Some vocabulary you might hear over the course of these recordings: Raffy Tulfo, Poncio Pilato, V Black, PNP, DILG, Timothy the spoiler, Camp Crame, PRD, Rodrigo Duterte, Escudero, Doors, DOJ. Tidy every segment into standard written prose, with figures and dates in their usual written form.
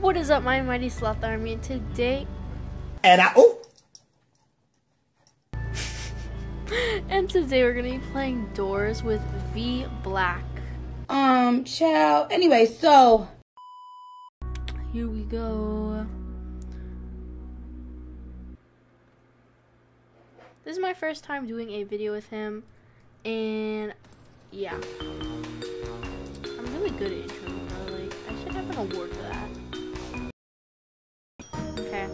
What is up, my mighty sloth army? Today today we're gonna be playing Doors with V Black. Ciao. Anyway, so here we go. This is my first time doing a video with him, and yeah, I'm really good at introing, though. Like, I should have an award for that. Okay,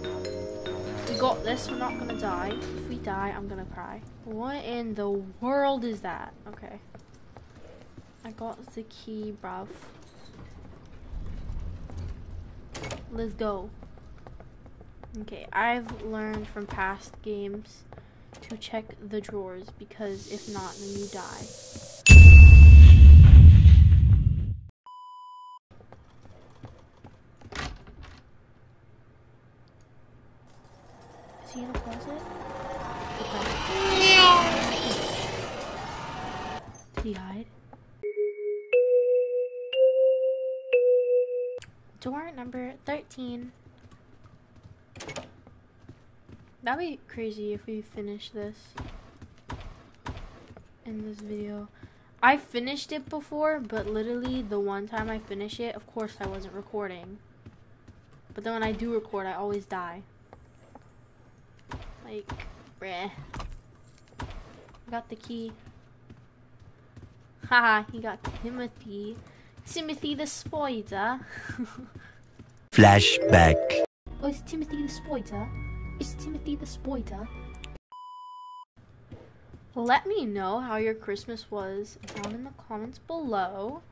we got this. We're not gonna die. If we die, I'm gonna cry. What in the world is that? Okay, I got the key, bruv. Let's go. Okay, I've learned from past games to check the drawers, because if not, then you die. Is he in the closet? Okay. Did he hide? Door number 13. That'd be crazy if we finish this in this video. I finished it before, but literally the one time I finished it, of course I wasn't recording. But then when I do record, I always die. Like, bleh. I got the key. Haha, he got Timothy. Timothy the spoiler. Flashback. Oh, it's Timothy the spoiler. Is Timothy the spoiler? Let me know how your Christmas was down in the comments below,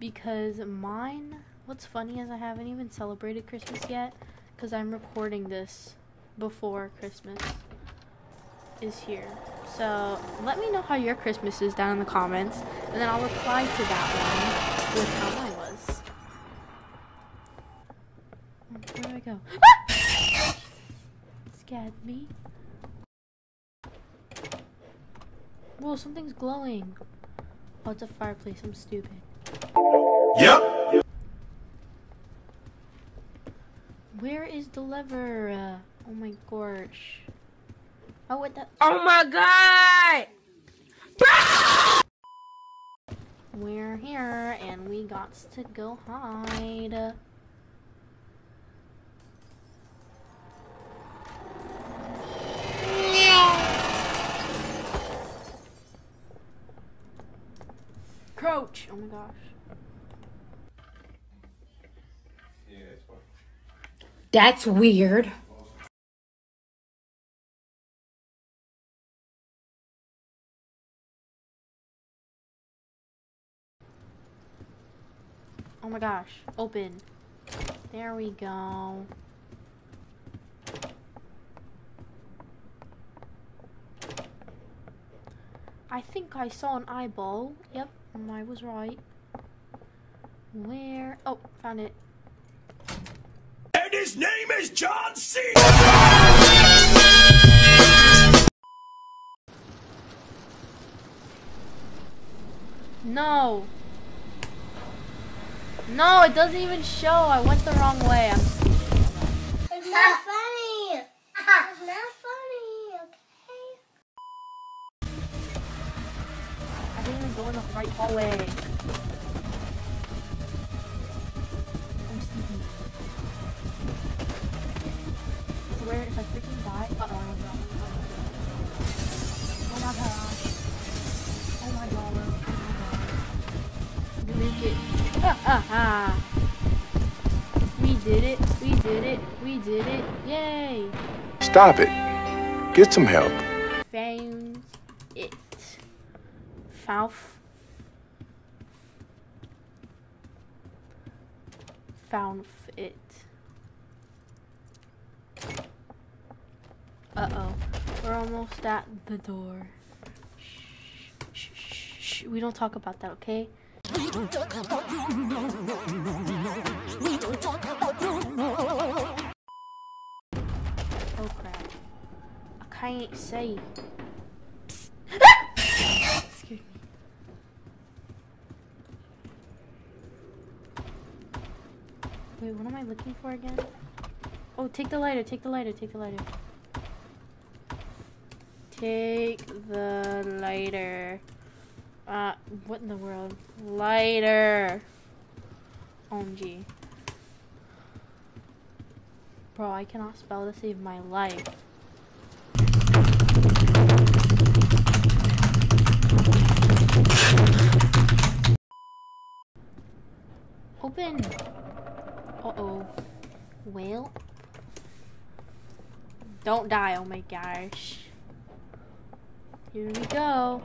because mine, what's funny is I haven't even celebrated Christmas yet, because I'm recording this before Christmas is here. So let me know how your Christmas is down in the comments, and then I'll reply to that one with how mine was. Where do I go? Scared me. Whoa, something's glowing. Oh, it's a fireplace. I'm stupid. Yep. Where is the lever? Oh my gosh. Oh, what the? Oh my god! We're here, and we got to go hide. Crouch! Oh my gosh. Yeah, it's fine. That's weird. Oh my gosh. Open. There we go. I think I saw an eyeball. Yep. I was right. Where? Oh, found it. And his name is John C. No. No, it doesn't even show. I went the wrong way. It's not funny. It's not funny, okay? I didn't even go in the right hallway. I'm sleeping. I swear, if I freaking die, uh-oh. Oh my gosh. Oh my god. Oh my god. We make it. Ah, ah, ah. We did it. We did it. We did it. Yay. Stop it. Get some help. Found it. Found it. Uh-oh. We're almost at the door. Shh, shh, shh. We don't talk about that, okay? We don't talk about you, no, no, no, no. We don't talk about you, no. Oh crap. I can't say. Wait, what am I looking for again? Oh, take the lighter, take the lighter, take the lighter. Take the lighter. What in the world? Lighter! OMG. Bro, I cannot spell to save my life. Open! Uh-oh. Well. Don't die, oh my gosh. Here we go.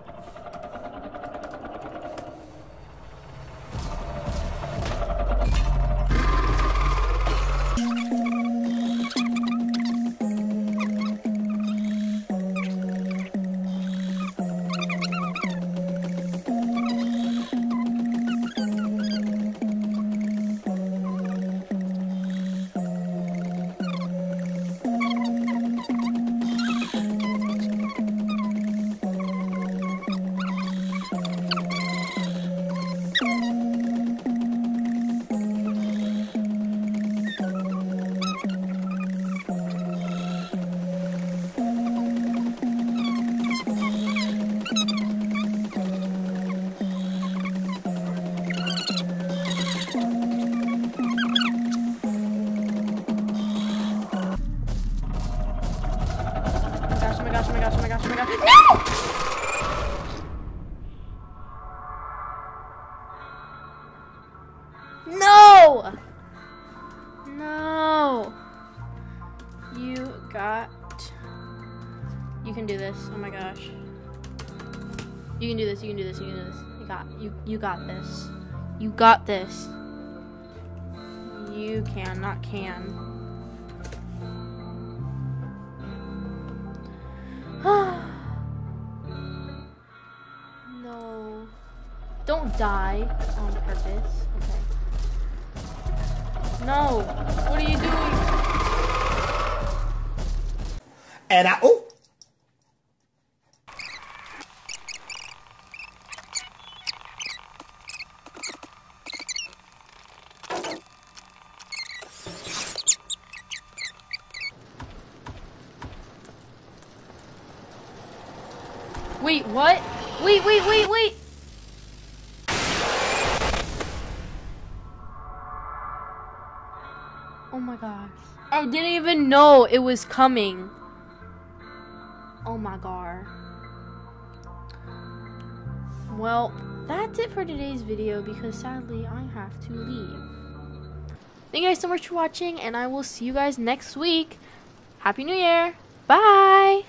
No! You can do this. Oh my gosh. You can do this. You can do this. You can do this. You got this. You got this. You can, not can. No. Don't die on purpose. Okay. No, what are you doing? And I, oh! Wait, what? Wait, wait, wait, wait! Oh my gosh. I didn't even know it was coming. Oh my god. Well, that's it for today's video because sadly I have to leave. Thank you guys so much for watching and I will see you guys next week. Happy New Year. Bye.